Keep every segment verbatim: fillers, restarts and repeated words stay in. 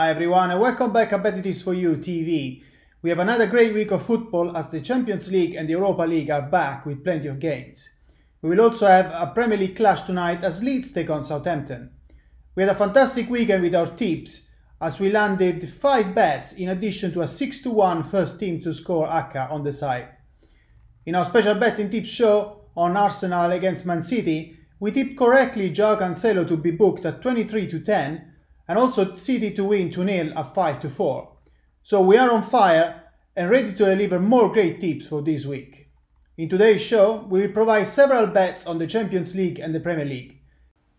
Hi everyone and welcome back to BettingTips for You T V. We have another great week of football as the Champions League and the Europa League are back with plenty of games. We will also have a Premier League clash tonight as Leeds take on Southampton. We had a fantastic weekend with our tips as we landed five bets in addition to a six to one first team to score H on the side. In our special betting tips show on Arsenal against Man City, we tipped correctly Gio Cancelo to be booked at twenty-three to ten and also City to win two nil at five to four. So we are on fire and ready to deliver more great tips for this week. In today's show, we will provide several bets on the Champions League and the Premier League.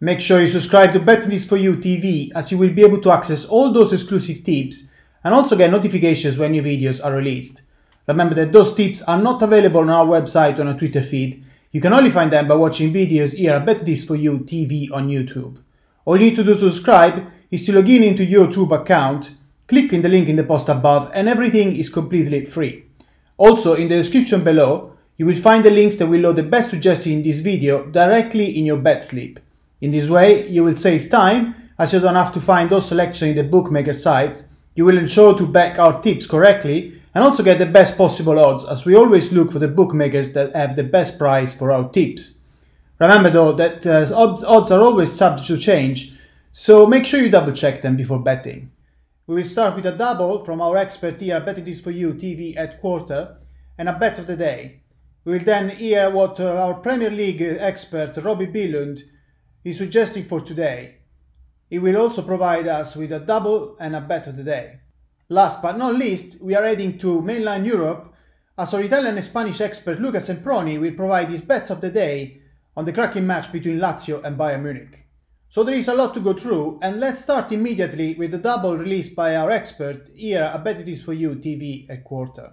Make sure you subscribe to BettingTips for You T V as you will be able to access all those exclusive tips and also get notifications when new videos are released. Remember that those tips are not available on our website or on our Twitter feed. You can only find them by watching videos here at BettingTips for You T V on YouTube. All you need to do to subscribe is to log in into your YouTube account, click in the link in the post above, and everything is completely free. Also, in the description below, you will find the links that will load the best suggestion in this video directly in your bet slip. In this way, you will save time, as you don't have to find those selections in the bookmaker sites. You will ensure to back our tips correctly, and also get the best possible odds, as we always look for the bookmakers that have the best price for our tips. Remember though, that uh, odds are always subject to change, so make sure you double check them before betting. We will start with a double from our expert here at BettingTips for You T V at quarter and a bet of the day. We will then hear what our Premier League expert Robin Bylund is suggesting for today. He will also provide us with a double and a bet of the day. Last but not least, we are heading to mainland Europe as our Italian and Spanish expert Luca Semproni will provide his bets of the day on the cracking match between Lazio and Bayern Munich. So there is a lot to go through, and let's start immediately with the double released by our expert here at BettingTips for You T V at quarter.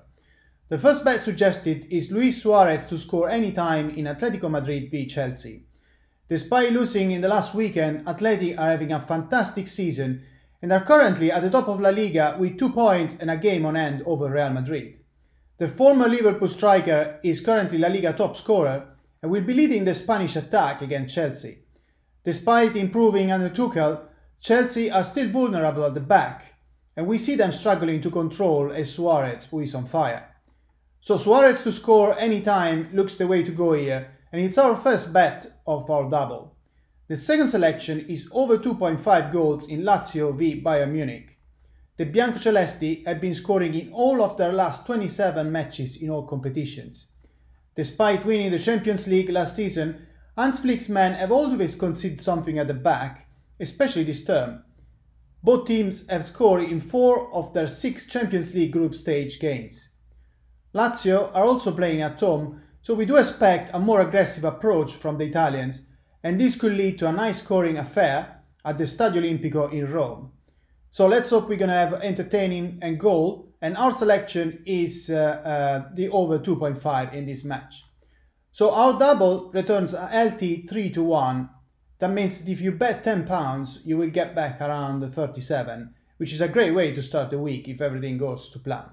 The first bet suggested is Luis Suarez to score any time in Atletico Madrid v Chelsea. Despite losing in the last weekend, Atleti are having a fantastic season and are currently at the top of La Liga with two points and a game on end over Real Madrid. The former Liverpool striker is currently La Liga top scorer and will be leading the Spanish attack against Chelsea. Despite improving under Tuchel, Chelsea are still vulnerable at the back, and we see them struggling to control a Suarez who is on fire. So Suarez to score any time looks the way to go here, and it's our first bet of our double. The second selection is over two point five goals in Lazio v Bayern Munich. The Biancocelesti have been scoring in all of their last twenty-seven matches in all competitions. Despite winning the Champions League last season, Hans Flick's men have always conceded something at the back, especially this term. Both teams have scored in four of their six Champions League group stage games. Lazio are also playing at home, so we do expect a more aggressive approach from the Italians, and this could lead to a nice scoring affair at the Stadio Olimpico in Rome. So let's hope we're gonna have entertaining and goal, and our selection is uh, uh, the over two point five in this match. So our double returns a healthy three to one. That means that if you bet ten pounds, you will get back around thirty-seven, which is a great way to start the week if everything goes to plan.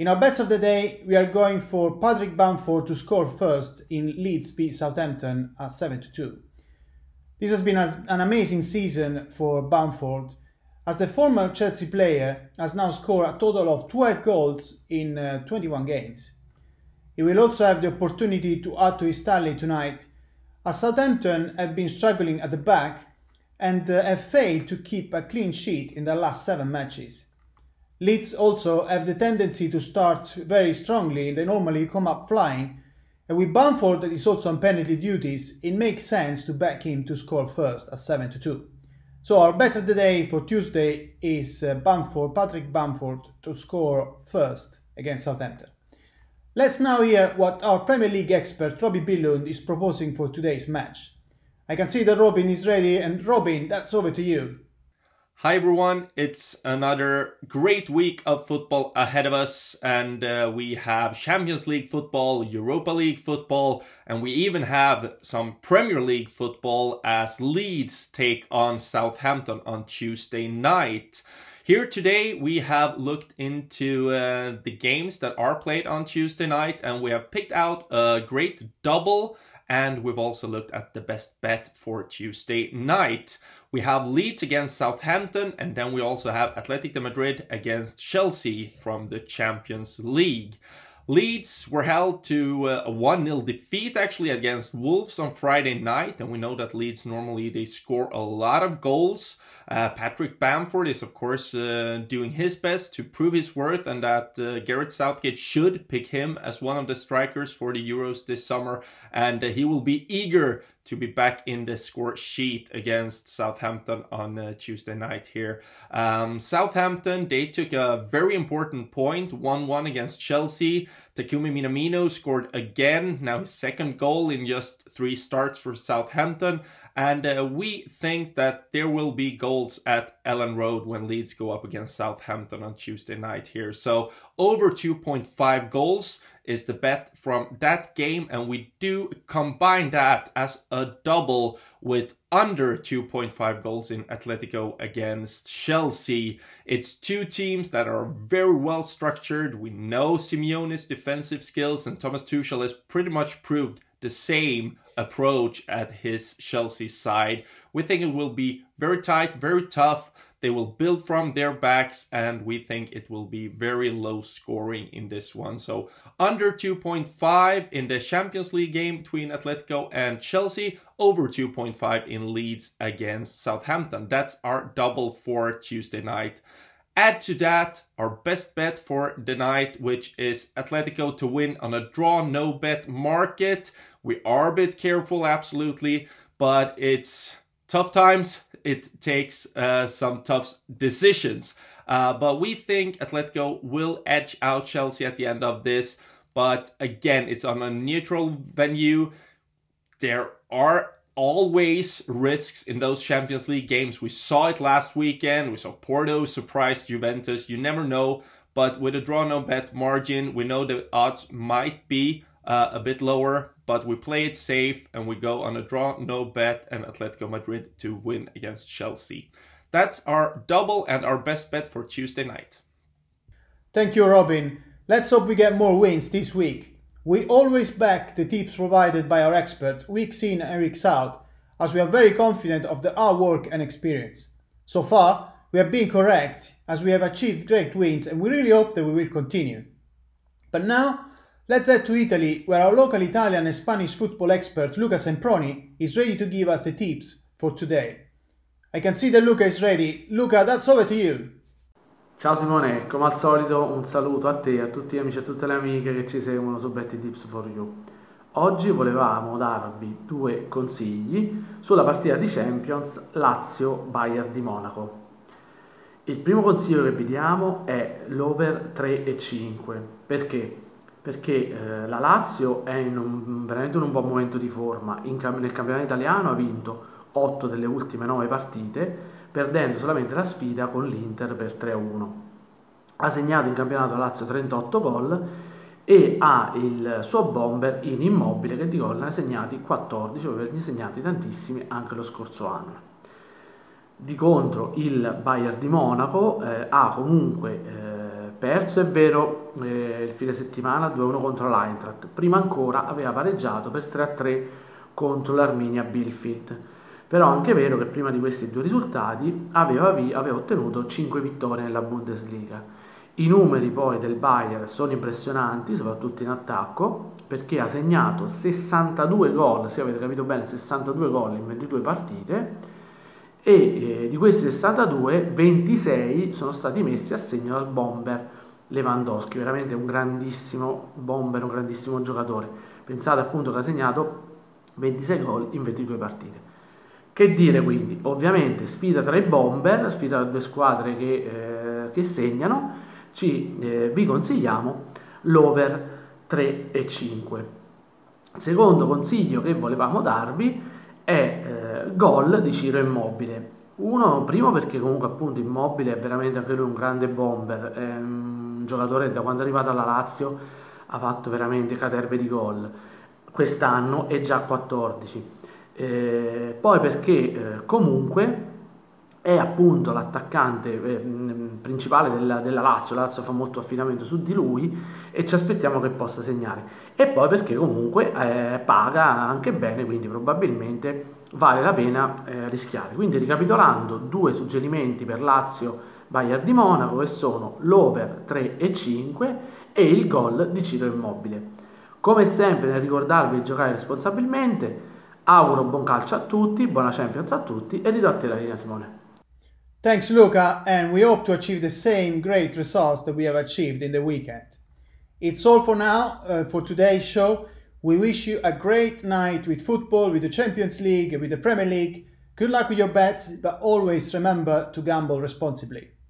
In our bets of the day, we are going for Patrick Bamford to score first in Leeds v Southampton at seven to two. This has been a, an amazing season for Bamford, as the former Chelsea player has now scored a total of twelve goals in uh, twenty-one games. He will also have the opportunity to add to his tally tonight, as Southampton have been struggling at the back and uh, have failed to keep a clean sheet in their last seven matches. Leeds also have the tendency to start very strongly, they normally come up flying, and with Bamford that is also on penalty duties, it makes sense to back him to score first at seven to two. So our bet of the day for Tuesday is uh, Bamford, Patrick Bamford to score first against Southampton. Let's now hear what our Premier League expert Robin Bylund is proposing for today's match. I can see that Robin is ready, and Robin, that's over to you. Hi everyone, it's another great week of football ahead of us, and uh, we have Champions League football, Europa League football, and we even have some Premier League football as Leeds take on Southampton on Tuesday night. Here today we have looked into uh, the games that are played on Tuesday night, and we have picked out a great double and we've also looked at the best bet for Tuesday night. We have Leeds against Southampton, and then we also have Atletico Madrid against Chelsea from the Champions League. Leeds were held to a one nil defeat actually against Wolves on Friday night, and we know that Leeds normally they score a lot of goals. Uh, Patrick Bamford is of course uh, doing his best to prove his worth, and that uh, Gareth Southgate should pick him as one of the strikers for the Euros this summer, and uh, he will be eager to be back in the score sheet against Southampton on uh, Tuesday night here. Um, Southampton, they took a very important point, one one against Chelsea. Takumi Minamino scored again, now his second goal in just three starts for Southampton. And uh, we think that there will be goals at Ellen Road when Leeds go up against Southampton on Tuesday night here. So over two point five goals is the bet from that game, and we do combine that as a double with under two point five goals in Atletico against Chelsea. It's two teams that are very well structured. We know Simeone's defensive skills, and Thomas Tuchel has pretty much proved the same approach at his Chelsea side. We think it will be very tight, very tough. They will build from their backs, and we think it will be very low scoring in this one. So under two point five in the Champions League game between Atletico and Chelsea, over two point five in Leeds against Southampton. That's our double for Tuesday night. Add to that our best bet for the night, which is Atletico to win on a draw no bet market. We are a bit careful, absolutely, but it's tough times. It takes uh, some tough decisions. Uh, but we think Atletico will edge out Chelsea at the end of this. But again, it's on a neutral venue. There are always risks in those Champions League games. We saw it last weekend. We saw Porto surprise Juventus. You never know. But with a draw no bet margin, we know the odds might be Uh, a bit lower, but we play it safe and we go on a draw no bet and Atletico Madrid to win against Chelsea. That's our double and our best bet for Tuesday night. Thank you, Robin. Let's hope we get more wins this week. We always back the tips provided by our experts weeks in and weeks out, as we are very confident of their hard work and experience. So far, we have been correct, as we have achieved great wins, and we really hope that we will continue. But now, let's head to Italy, where our local Italian and Spanish football expert Luca Semproni is ready to give us the tips for today. I can see that Luca is ready. Luca, that's over to you. Ciao Simone, come al solito un saluto a te, a tutti gli amici e a tutte le amiche che ci seguono su BettingTips for You. Oggi volevamo darvi due consigli sulla partita di Champions Lazio-Bayern di Monaco. Il primo consiglio che vi diamo è l'over tre e cinque. Perché? Perché eh, la Lazio è in un, veramente in un buon momento di forma. In, nel campionato italiano ha vinto otto delle ultime nove partite, perdendo solamente la sfida con l'Inter per tre a uno. Ha segnato in campionato la Lazio trentotto gol e ha il suo bomber in Immobile, che di gol ne ha segnati quattordici, per averne segnati tantissimi anche lo scorso anno. Di contro il Bayern di Monaco eh, ha comunque eh, perso, è vero, eh, il fine settimana due a uno contro l'Eintracht, prima ancora aveva pareggiato per tre a tre contro l'Arminia Bielefeld, però anche è vero che prima di questi due risultati aveva, aveva ottenuto cinque vittorie nella Bundesliga. I numeri poi del Bayern sono impressionanti, soprattutto in attacco, perché ha segnato sessantadue gol, se avete capito bene, sessantadue gol in ventidue partite, e eh, di questi sessantadue, ventisei sono stati messi a segno dal bomber Lewandowski, veramente un grandissimo bomber, un grandissimo giocatore. Pensate appunto che ha segnato ventisei gol in ventidue partite. Che dire quindi? Ovviamente sfida tra i bomber, sfida tra due squadre che, eh, che segnano, ci, eh, vi consigliamo l'over tre e cinque. Il secondo consiglio che volevamo darvi è eh, gol di Ciro Immobile. Uno, primo perché comunque appunto Immobile è veramente anche lui un grande bomber, è un giocatore che da quando è arrivato alla Lazio ha fatto veramente caterve di gol, quest'anno è già quattordici, eh, poi perché eh, comunque è appunto l'attaccante eh, principale della, della Lazio. La Lazio fa molto affidamento su di lui e ci aspettiamo che possa segnare, e poi perché comunque eh, paga anche bene, quindi probabilmente vale la pena eh, rischiare. Quindi, ricapitolando, due suggerimenti per Lazio Bayern di Monaco, che sono l'over tre e cinque e il gol di Ciro Immobile. Come sempre, nel ricordarvi di giocare responsabilmente, auguro buon calcio a tutti, buona Champions a tutti, e ridò a te la linea, Simone. Thanks, Luca, and we hope to achieve the same great results that we have achieved in the weekend. It's all for now, uh, for today's show. We wish you a great night with football, with the Champions League, with the Premier League. Good luck with your bets, but always remember to gamble responsibly.